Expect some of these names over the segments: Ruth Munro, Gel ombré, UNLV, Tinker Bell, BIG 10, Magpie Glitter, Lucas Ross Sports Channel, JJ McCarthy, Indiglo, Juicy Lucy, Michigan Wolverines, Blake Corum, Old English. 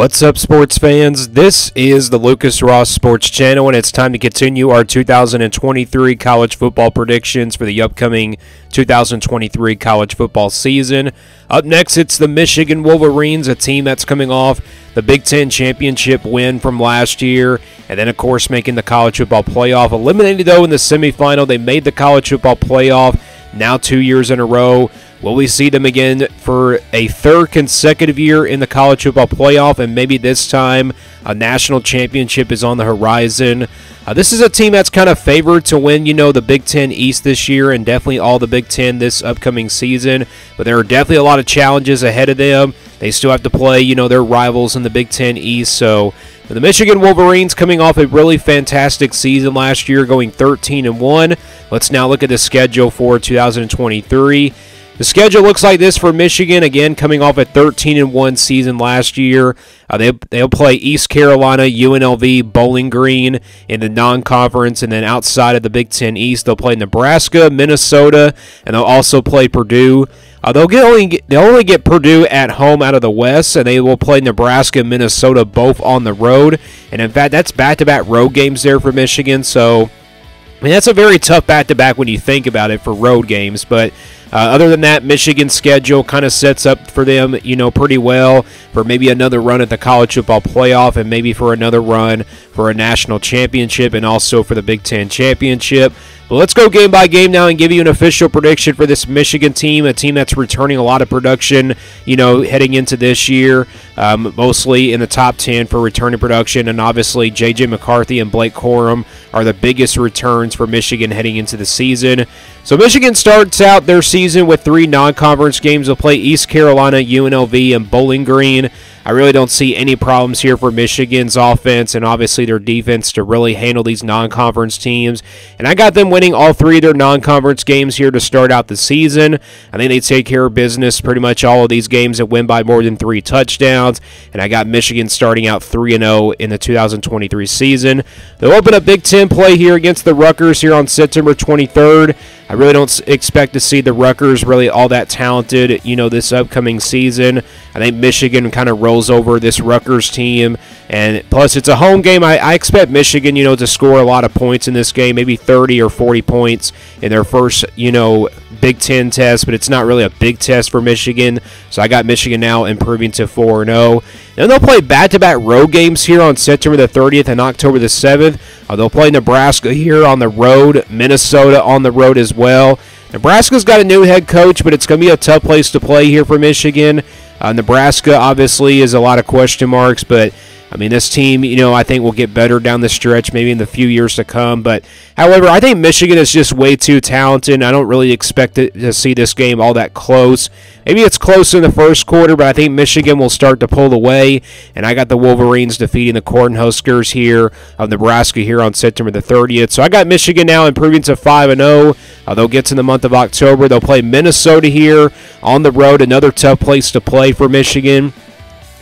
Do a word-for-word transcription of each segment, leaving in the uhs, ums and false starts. What's up, sports fans? This is the Lucas Ross Sports Channel, and it's time to continue our two thousand twenty-three college football predictions for the upcoming two thousand twenty-three college football season. Up next, it's the Michigan Wolverines, a team that's coming off the Big ten championship win from last year, and then, of course, making the college football playoff. Eliminated, though, in the semifinal. They made the college football playoff now two years in a row. Will we see them again for a third consecutive year in the college football playoff? And maybe this time a national championship is on the horizon. Uh, this is a team that's kind of favored to win, you know, the Big ten East this year and definitely all the Big ten this upcoming season. But there are definitely a lot of challenges ahead of them. They still have to play, you know, their rivals in the Big ten East. So the Michigan Wolverines coming off a really fantastic season last year, going thirteen and one. Let's now look at the schedule for two thousand twenty-three. The schedule looks like this for Michigan, again, coming off a thirteen and one season last year. Uh, they, they'll play East Carolina, U N L V, Bowling Green in the non-conference, and then outside of the Big Ten East, they'll play Nebraska, Minnesota, and they'll also play Purdue. Uh, they'll, get only, they'll only get Purdue at home out of the West, and they will play Nebraska and Minnesota both on the road. And, in fact, that's back-to-back road games there for Michigan, so... I mean, that's a very tough back-to-back when you think about it for road games, but uh, other than that, Michigan's schedule kind of sets up for them, you know, pretty well for maybe another run at the college football playoff and maybe for another run for a national championship and also for the Big Ten championship. But let's go game by game now and give you an official prediction for this Michigan team, a team that's returning a lot of production, you know, heading into this year, um, mostly in the top ten for returning production, and obviously J J McCarthy and Blake Corum are the biggest returns for Michigan heading into the season. So Michigan starts out their season with three non-conference games. They'll play East Carolina, U N L V, and Bowling Green. I really don't see any problems here for Michigan's offense and obviously their defense to really handle these non-conference teams. And I got them winning all three of their non-conference games here to start out the season. I think they take care of business pretty much all of these games that win by more than three touchdowns. And I got Michigan starting out three and oh in the two thousand twenty-three season. They'll open up Big Ten play here against the Rutgers here on September twenty-third. I really don't expect to see the Rutgers really all that talented, you know, this upcoming season. I think Michigan kind of rolls over this Rutgers team. And plus, it's a home game. I, I expect Michigan, you know, to score a lot of points in this game, maybe thirty or forty points in their first, you know, Big Ten test. But it's not really a big test for Michigan. So I got Michigan now improving to four and oh. And they'll play back-to-back road games here on September the thirtieth and October the seventh. Uh, they'll play Nebraska here on the road, Minnesota on the road as well. Well, Nebraska's got a new head coach, but it's going to be a tough place to play here for Michigan. Uh, Nebraska, obviously, is a lot of question marks, but, I mean, this team, you know, I think will get better down the stretch, maybe in the few years to come. But, however, I think Michigan is just way too talented. I don't really expect it to see this game all that close. Maybe it's close in the first quarter, but I think Michigan will start to pull away. And I got the Wolverines defeating the Cornhuskers here of Nebraska here on September the thirtieth. So I got Michigan now improving to five and oh. Uh, they'll get to the month of October. They'll play Minnesota here on the road, another tough place to play for Michigan.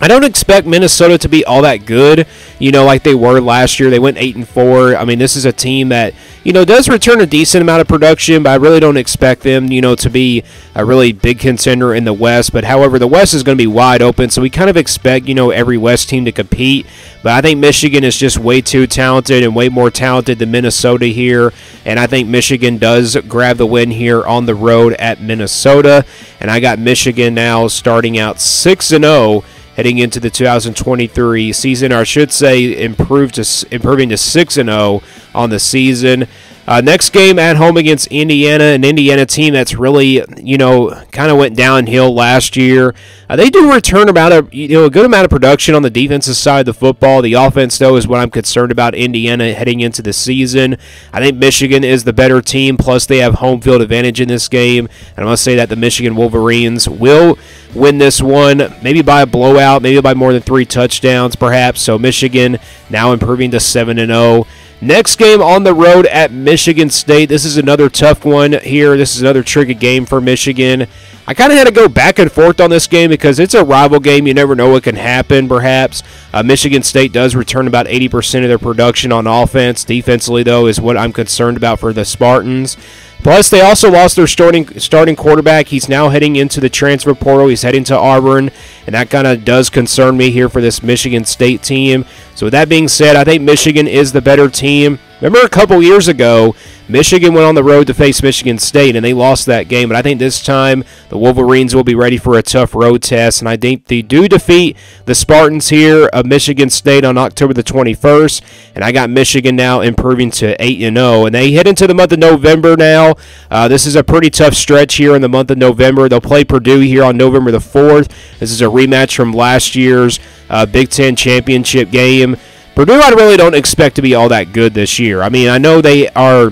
I don't expect Minnesota to be all that good, you know, like they were last year. They went eight and four. I mean, this is a team that, you know, does return a decent amount of production, but I really don't expect them, you know, to be a really big contender in the West. But, however, the West is going to be wide open, so we kind of expect, you know, every West team to compete. But I think Michigan is just way too talented and way more talented than Minnesota here. And I think Michigan does grab the win here on the road at Minnesota. And I got Michigan now starting out six and oh. Heading into the two thousand twenty-three season, or I should say improved to, improving to six and oh on the season. Uh, next game at home against Indiana, an Indiana team that's really, you know, kind of went downhill last year. Uh, they do return about a, you know, a good amount of production on the defensive side of the football. The offense, though, is what I'm concerned about Indiana heading into the season. I think Michigan is the better team, plus they have home field advantage in this game. And I must say that the Michigan Wolverines will win this one, maybe by a blowout, maybe by more than three touchdowns perhaps. So Michigan now improving to seven and oh. Next game on the road at Michigan State. This is another tough one here. This is another tricky game for Michigan. I kind of had to go back and forth on this game because it's a rival game. You never know what can happen, perhaps. Uh, Michigan State does return about eighty percent of their production on offense. Defensively, though, is what I'm concerned about for the Spartans. Plus, they also lost their starting starting quarterback. He's now heading into the transfer portal. He's heading to Auburn, and that kind of does concern me here for this Michigan State team. So with that being said, I think Michigan is the better team. Remember a couple years ago, Michigan went on the road to face Michigan State, and they lost that game. But I think this time the Wolverines will be ready for a tough road test, and I think they do defeat the Spartans here of Michigan State on October the twenty-first. And I got Michigan now improving to eight and oh. And they head into the month of November now. Uh, this is a pretty tough stretch here in the month of November. They'll play Purdue here on November the fourth. This is a rematch from last year's uh, Big Ten championship game. Purdue, I really don't expect to be all that good this year. I mean, I know they are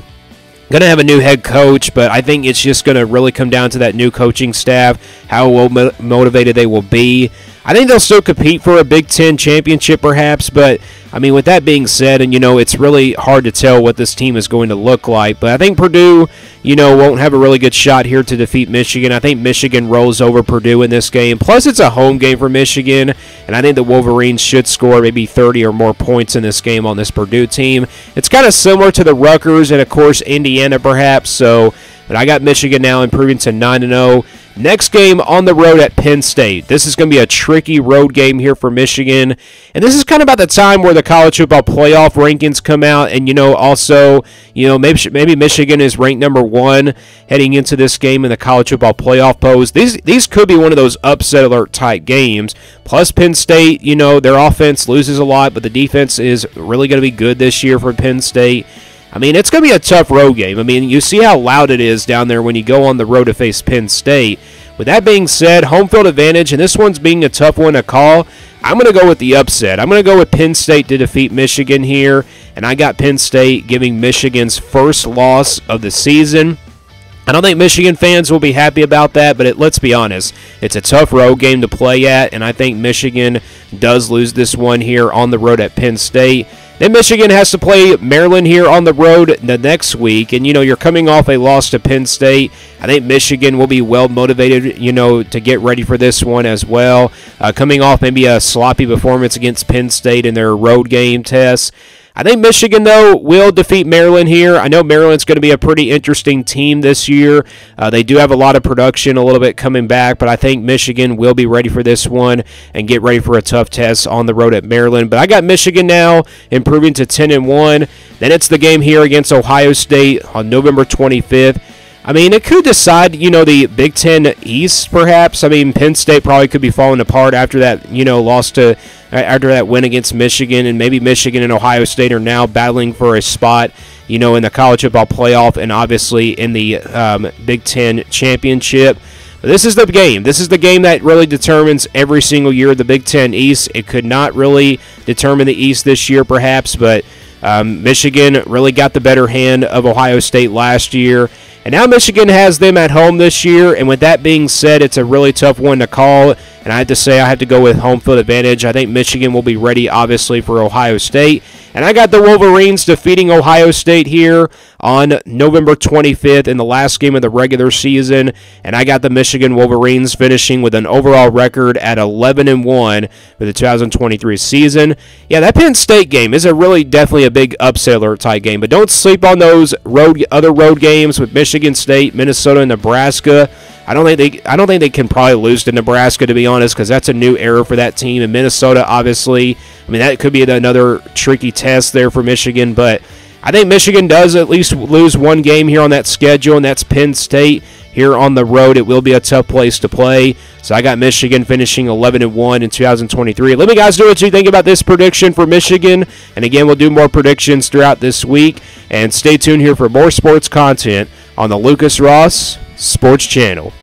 going to have a new head coach, but I think it's just going to really come down to that new coaching staff, how well mo- motivated they will be. I think they'll still compete for a Big Ten championship perhaps, but, I mean, with that being said, and, you know, it's really hard to tell what this team is going to look like, but I think Purdue, you know, won't have a really good shot here to defeat Michigan. I think Michigan rolls over Purdue in this game. Plus, it's a home game for Michigan, and I think the Wolverines should score maybe thirty or more points in this game on this Purdue team. It's kind of similar to the Rutgers and, of course, Indiana perhaps, so... But I got Michigan now improving to nine and oh. Next game on the road at Penn State. This is going to be a tricky road game here for Michigan. And this is kind of about the time where the college football playoff rankings come out. And, you know, also, you know, maybe maybe Michigan is ranked number one heading into this game in the college football playoff polls. These, these could be one of those upset alert type games. Plus, Penn State, you know, their offense loses a lot, but the defense is really going to be good this year for Penn State. I mean, it's going to be a tough road game. I mean, you see how loud it is down there when you go on the road to face Penn State. With that being said, home field advantage, and this one's being a tough one to call, I'm going to go with the upset. I'm going to go with Penn State to defeat Michigan here, and I got Penn State giving Michigan's first loss of the season. I don't think Michigan fans will be happy about that, but it, let's be honest. It's a tough road game to play at, and I think Michigan does lose this one here on the road at Penn State. Then Michigan has to play Maryland here on the road the next week. And, you know, you're coming off a loss to Penn State. I think Michigan will be well motivated, you know, to get ready for this one as well. Uh, coming off maybe a sloppy performance against Penn State in their road game test. I think Michigan, though, will defeat Maryland here. I know Maryland's going to be a pretty interesting team this year. Uh, they do have a lot of production a little bit coming back, but I think Michigan will be ready for this one and get ready for a tough test on the road at Maryland. But I got Michigan now improving to ten and one. Then it's the game here against Ohio State on November twenty-fifth. I mean, it could decide, you know, the Big Ten East, perhaps. I mean, Penn State probably could be falling apart after that, you know, loss to, after that win against Michigan, and maybe Michigan and Ohio State are now battling for a spot, you know, in the college football playoff and obviously in the um, Big Ten championship. But this is the game. This is the game that really determines every single year the Big Ten East. It could not really determine the East this year, perhaps, but um, Michigan really got the better hand of Ohio State last year. And now Michigan has them at home this year, and with that being said, it's a really tough one to call, and I have to say I have to go with home field advantage. I think Michigan will be ready, obviously, for Ohio State, and I got the Wolverines defeating Ohio State here on November twenty-fifth in the last game of the regular season, and I got the Michigan Wolverines finishing with an overall record at eleven and one for the two thousand twenty-three season. Yeah, that Penn State game is a really definitely a big upset alert type game, but don't sleep on those road other road games with Michigan. Michigan State, Minnesota, and Nebraska. I don't think they I don't think they can probably lose to Nebraska, to be honest, because that's a new era for that team. And Minnesota, obviously, I mean, that could be another tricky test there for Michigan. But I think Michigan does at least lose one game here on that schedule, and that's Penn State here on the road. It will be a tough place to play. So I got Michigan finishing eleven and one in two thousand twenty-three. Let me guys know what you think about this prediction for Michigan. And again, we'll do more predictions throughout this week. And stay tuned here for more sports content on the Lucas Ross Sports Channel.